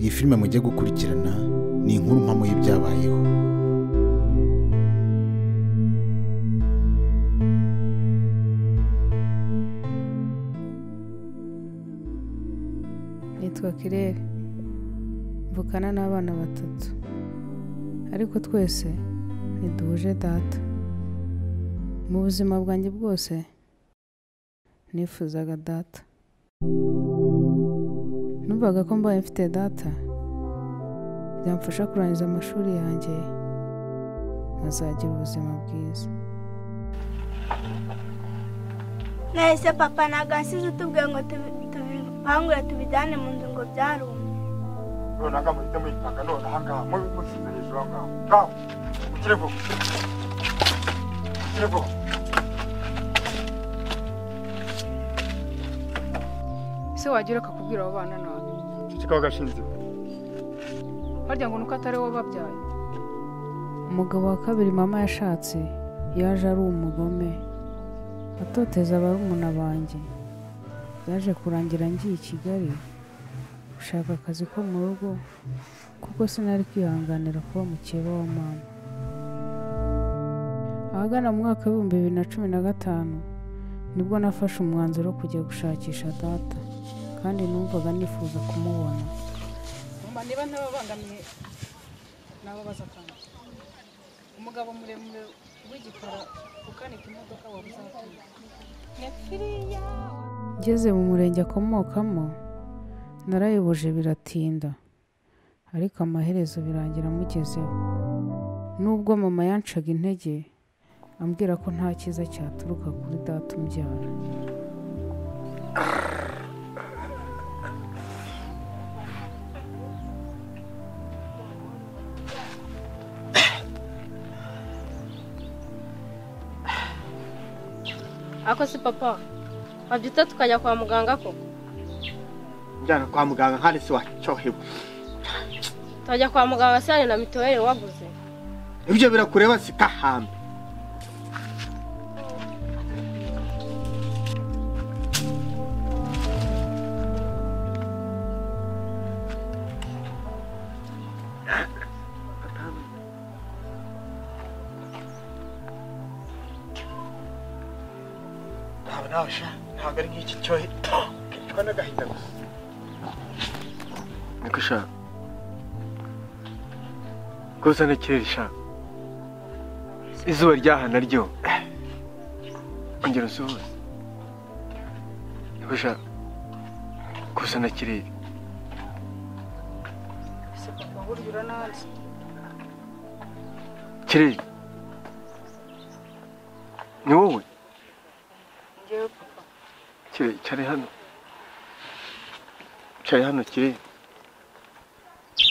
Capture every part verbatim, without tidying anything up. Iyi filime mugiye gukurikirana ni inkuru mpamo y'ibyabayeho. Nitwa Kirere, mvukana n'abana batatu, ariko twese ntiduhuje data. Mu buzima bwanjye bwose nifuzaga data. Numvaga ko mbaye mfite data byamfasha kurangiza amashuri yanjye nkazagira ubuzima bwiza. Nahise papa na Gansize utubwiye ngo tubipangure tubijyane mu nzu ngo byarumye. None ngo muhite muyipanga none ahangaha mu bimusinyeje ahangaha. Kawo ukirego ukirego se wagira akakubwira abo bana nawe kikawa gashinze harya ngo nuko atari wo babyaye. Umugabo wa kabiri mama yashatse yaje ari umugome atoteza abarumuna banjye. Yaje kurangira ngiye i Kigali gushaka akazi ko mu rugo kuko sinari kwihanganira kuba mukeba wa mama. Ahagana mu mwaka w'ibihumbi bibiri na cumi na gatanu nibwo nafashe umwanzuro wo kujya gushakisha data. Kandi numvaga nifuza kumubona. Mama niba ntababangamiye nabo bazakana. Umugabo muremure w'igikara ukanika imodoka wabuzatira. Nyafiriya. Ngeze mu murenge akomokamo narayoboje biratinda. Ariko amaherezo birangira mugezeho. Nubwo mama yancaga intege ambwira ko nta cyiza cyaturuka kuri data umbyara. Ako si papa, wabyutse tukajya kwa muganga koko? Njyana kwa muganga hari si wacyohewe. Twajya kwa muganga sare na mituweli waguze. Ibyo birakureba si kahamba. Gusa nakirisha izuba ryaha naryo ongera suhuza gusa gusa nakirira se papa burira nanze kirira ni wowe ngiye papa kirira cyari hano cyari hano kirira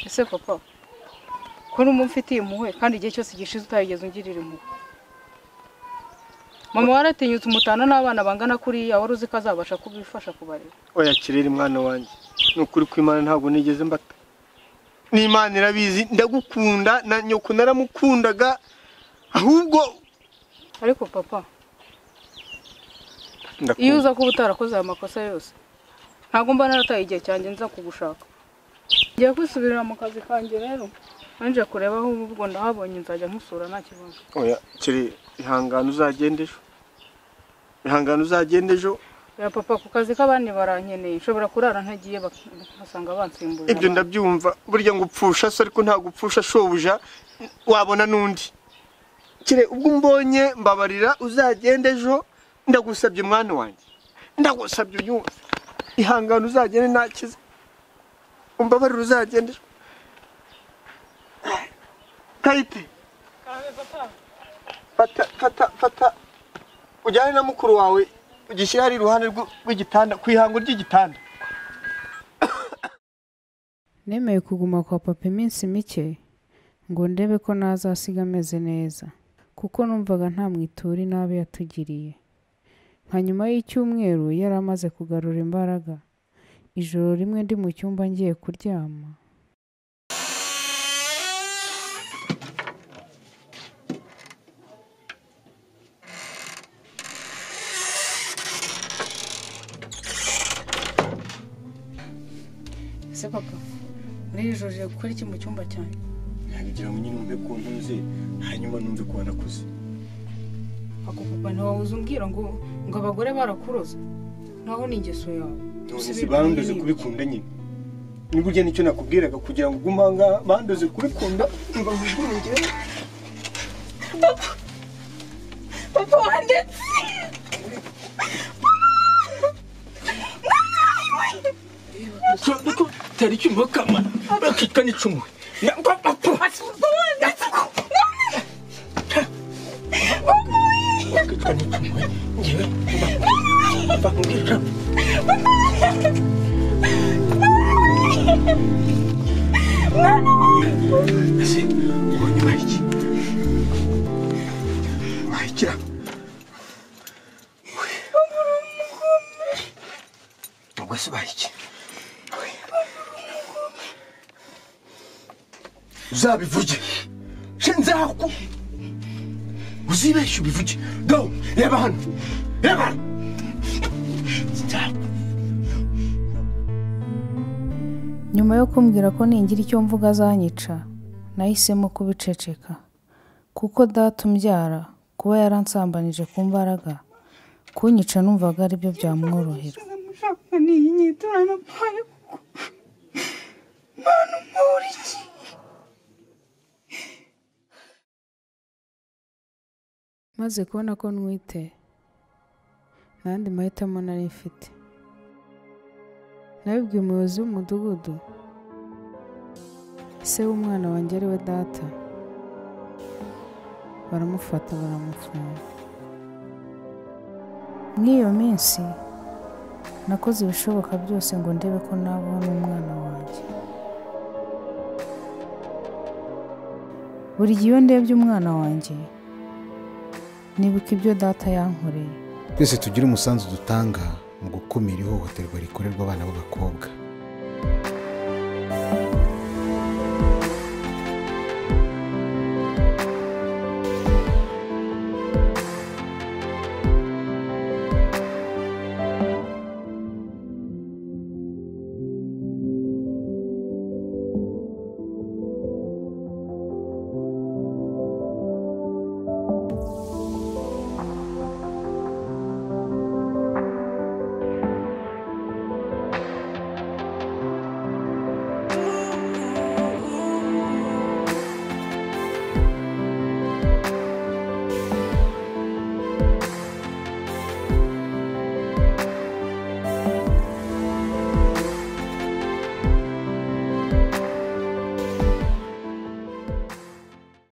se papa kuri umufitiye muwe kandi igihe cyose gishize utayigeze ungirira mu. Mama waratinyutse umutana n'abana bangana kuri ya waruzi kazabasha kubifasha kubareba. Oya kirira mwana wanjye n'ukuri kw'Imana ntabwo nigeze mbata. Ni Imana irabizi ndagukunda na nyoko naramukundaga ahubwo ariko papa iyo uza kuba utarakoze amakosa yose ntabwo mba narataye igihe cyanjye nza kugushaka. Ngiye kwisubirira mu kazi kanjye rero. Anje kureba aho ubwo ndahabonye nzajya nkusura nta kibazo. Oya kiri ihangano uzagendejo. Ihangano uzagendejo. Ya papa ku kazi k'abandi barankeneye nshobora kurara ntagiye basanga bansimbuye. Ibyo ndabyumva burya ngupfusha so ariko nta gupfusha shobuja wabona nundi. Kire ubwo mbonye mbabarira uzagendejo ndagusabye mwana wanjye. Ndagusabye yose. Ihangano uzagene nta kiza. Umbabarira uzagendejo. Kaite. Kawe papa. Fata fata fata. Ujyane na mukuru wawe ugishyira ari ruhande rw'igitanda kwihango ry'igitanda. Nemeye kuguma kwa papa iminsi mike ngo ndebe ko nazasiga meze neza kuko numvaga nta mwitori nabe yatugiriye. Nka nyuma y'icyumweru yaramaze kugarura imbaraga. Ijoro rimwe ndi mu cyumba ngiye kuryama. Se papa Nijoje gukora iki mu cyumba cyane? Nyagiye munyi numbe ko ntuzi hanyuma numve ko warakuze. Ako kuba ntawo uzumbwira ngo ngo abagore barakuroza. Naho ni ingeso yawe. Ntuzi banduze kubikunda nyine. Niba ugena icyo nakubwiraga kugira ngo ugumanga banduze kubikunda mbavugunge. Papa wande. Tell you, look at my kitchen. It's true. Now, Papa, what's going on? That's cool. Zabivuji, Shenzaku Uzibe should be Fuji. Go, Evan, Evan. Nyuma yo kumbwira ko ningira icyo mvuga azanyica, nahisemo kubiceceka kuko datumbyara kuba yaransambanije ku mbaraga kunyica numvaga ari byo byamworohera. Maze kubona ko ntwite nandi mahitamo nari mfite nabibwiye umuyobozi w'umudugudu se w'umwana wanjye ari we data baramufata baramufunga. N'iyo minsi nakoze ibishoboka byose ngo ndebe ko nabona umwana wanjye. Buri gihe ndebye umwana wanjye nibuka ibyo data yankoreye. Twese tugira umusanzu dutanga mu gukumira ihohoterwa rikorerwa abana b'abakobwa.